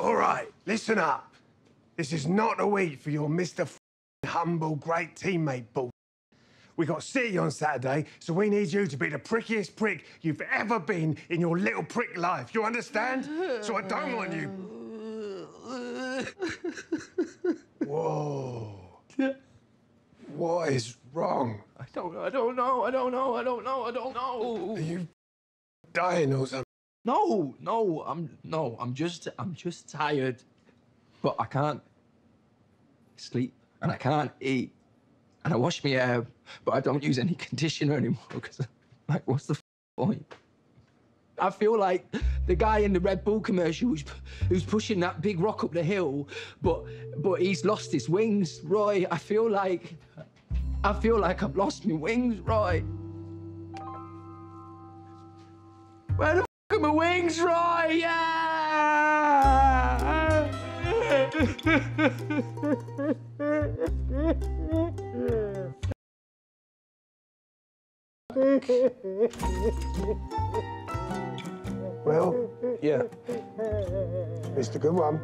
All right, listen up. This is not a week for your Mr. Humble great teammate bull. We got City on Saturday, so we need you to be the prickiest prick you've ever been in your little prick life. You understand? So I don't want you. Whoa. What is wrong? I don't know. Are you dying or something? No, I'm just tired. But I can't sleep and I can't eat. And I wash my hair, but I don't use any conditioner anymore because, like, what's the point? I feel like the guy in the Red Bull commercial who's pushing that big rock up the hill, but he's lost his wings, Roy. I feel like I've lost my wings, Roy. Where the f are my wings, Roy? Yeah! Well, yeah. Missed a good one.